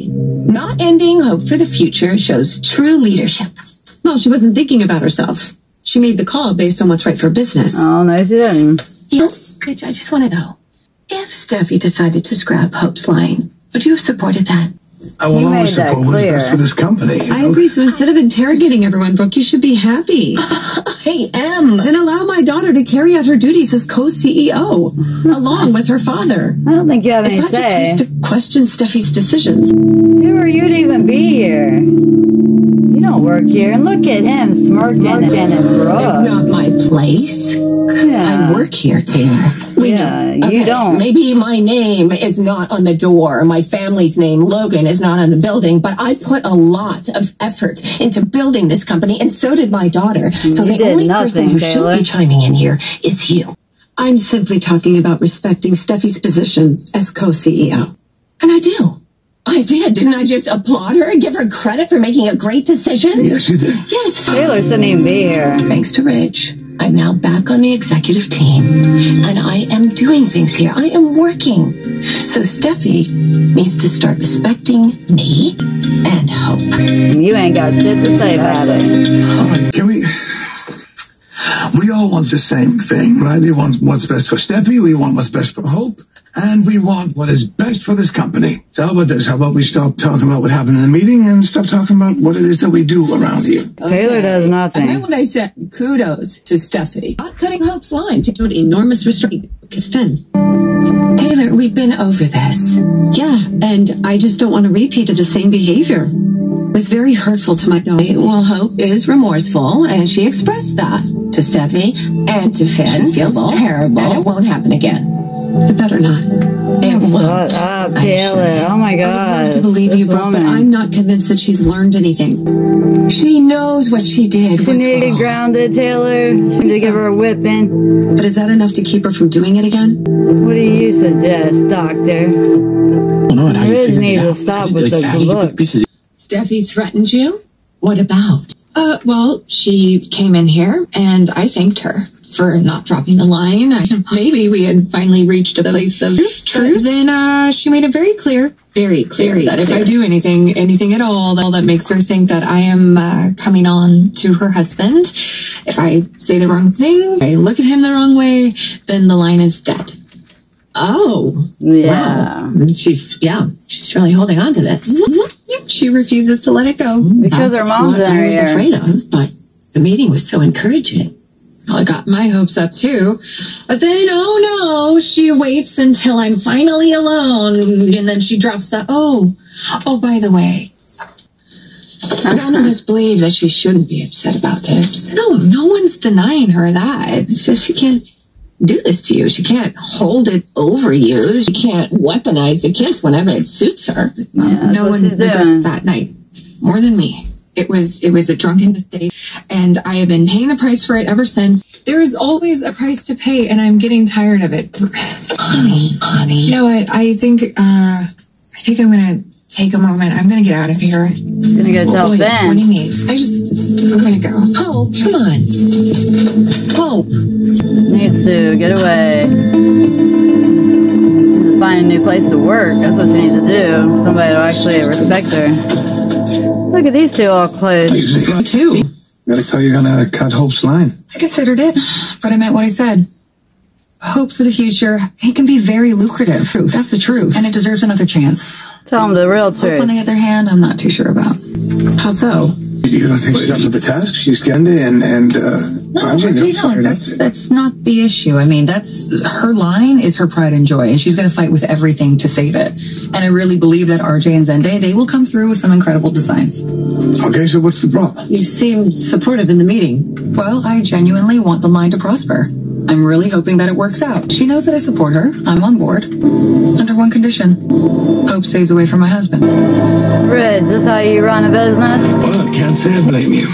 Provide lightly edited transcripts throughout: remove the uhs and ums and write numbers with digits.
Not ending Hope for the Future shows true leadership. No, she wasn't thinking about herself. She made the call based on what's right for business. Oh, no, she didn't. Yes, Ridge, I just want to know. If Steffy decided to scrap Hope's line, would you have supported that? I will always support what's best for this company. I agree, so instead of interrogating everyone, Brooke, you should be happy. I am. Then allow my daughter to carry out her duties as co-CEO, along with her father. I don't think you have any say. It's not your place to question Steffy's decisions. Who are you to even be here? You don't work here. And look at him, smirking and Brooke. It's not my place. Yeah. I work here, Taylor. You don't. Maybe my name is not on the door. My family's name, Logan, is not on the building, but I put a lot of effort into building this company, and so did my daughter. So the only person who should be chiming in here is you. I'm simply talking about respecting Steffy's position as co-CEO. And I do. I did. Didn't I just applaud her and give her credit for making a great decision? Yes, you did. Yes. Taylor shouldn't even be here. Thanks to Ridge, I'm now back on the executive team, and I am doing things here. I am working. So Steffy needs to start respecting me and Hope. You ain't got shit to say about it. All right, can we... We all want the same thing, right? We want what's best for Steffy, we want what's best for Hope, and we want what is best for this company. So how about this? How about we stop talking about what happened in the meeting and stop talking about what it is that we do around here? Okay. Taylor does nothing. I meant what I said. Kudos to Steffy. Not cutting Hope's line. She showed enormous restraint. It's Finn. Taylor, we've been over this. Yeah, and I just don't want a repeat of the same behavior. It was very hurtful to my daughter. Well, Hope is remorseful, and she expressed that to Steffy and to Finn. Feels terrible. And it won't happen again. It better not. It won't. Shut up, Taylor. Oh, my God. I have to believe you, Brooke, but I'm not convinced that she's learned anything. She knows what she did. She needed to be grounded, Taylor. She needed to give her a whipping. But is that enough to keep her from doing it again? What do you suggest, doctor? Well, no, I just need to stop with the look. Steffy threatened you? What about? Well, she came in here and I thanked her for not dropping the line. Maybe we had finally reached a place of truth. Then she made it very clear that if I do anything at all that makes her think that I am coming on to her husband, if I say the wrong thing, if I look at him the wrong way, then the line is dead. Oh, yeah. Wow. She's really holding on to this. Mm-hmm. She refuses to let it go. Because her mom's not here. I was afraid of, but the meeting was so encouraging. Well, I got my hopes up too, but then, oh no, she waits until I'm finally alone, and then she drops that. Oh, by the way, none of us believe that she shouldn't be upset about this. No, no one's denying her that. It's just she can't do this to you. She can't hold it over you. She can't weaponize the kiss whenever it suits her. Yeah, no one regrets that night more than me. It was a drunken mistake, and I have been paying the price for it ever since. There is always a price to pay, and I'm getting tired of it. Honey. You know what? I think I'm gonna take a moment. I'm gonna get out of here. I'm gonna go tell Ben. 20 minutes. I'm gonna go. Hope, come on. Hope needs to get away. Find a new place to work. That's what she needs to do. Somebody will actually respect her. Look at these two all close. Me too. Really thought you were gonna cut Hope's line. I considered it, but I meant what I said. Hope for the future. It can be very lucrative. Truth. That's the truth. And it deserves another chance. Tell them the real truth. Hope, on the other hand, I'm not too sure about. How so? You don't think she's up to the task? She's Zende and that's not the issue. I mean, that's her line is her pride and joy, and she's going to fight with everything to save it. And I really believe that RJ and Zende, they will come through with some incredible designs. Okay, so what's the problem? You seemed supportive in the meeting. Well, I genuinely want the line to prosper. I'm really hoping that it works out. She knows that I support her. I'm on board. Under one condition. Hope stays away from my husband. Ridge, is this how you run a business? Well, can't say I blame you.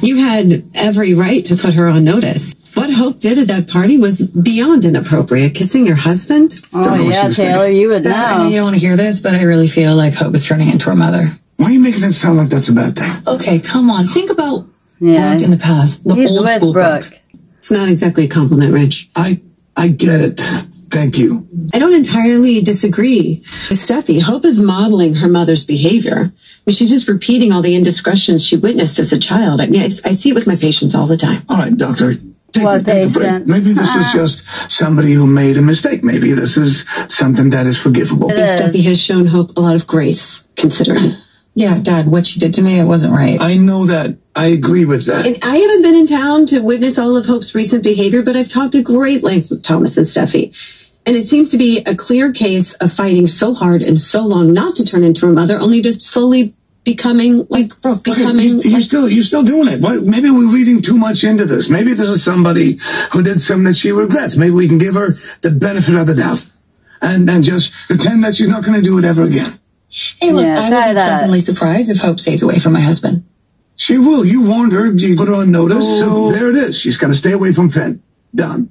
You had every right to put her on notice. What Hope did at that party was beyond inappropriate. Kissing your husband? Oh, yeah, Taylor, you would know. I know you don't want to hear this, but I really feel like Hope is turning into her mother. Why are you making that sound like that's a bad thing? Okay, come on. Think about Brooke in the past. The old school Brooke. It's not exactly a compliment, Ridge. I get it. Thank you. I don't entirely disagree with Steffy. Hope is modeling her mother's behavior. I mean, she's just repeating all the indiscretions she witnessed as a child. I mean, I see it with my patients all the time. All right, doctor, take a break. Maybe this was just somebody who made a mistake. Maybe this is something that is forgivable. I think Steffy has shown Hope a lot of grace, considering. Yeah, Dad, what she did to me, it wasn't right. I know that. I agree with that. And I haven't been in town to witness all of Hope's recent behavior, but I've talked at great length with Thomas and Steffy. And it seems to be a clear case of fighting so hard and so long not to turn into her mother, only just slowly becoming like Brooke. You're still doing it. What? Maybe we're reading too much into this. Maybe this is somebody who did something that she regrets. Maybe we can give her the benefit of the doubt and just pretend that she's not going to do it ever again. Hey, look, I would be pleasantly surprised if Hope stays away from my husband. She will. You warned her. You put her on notice. So there it is. She's going to stay away from Finn. Done.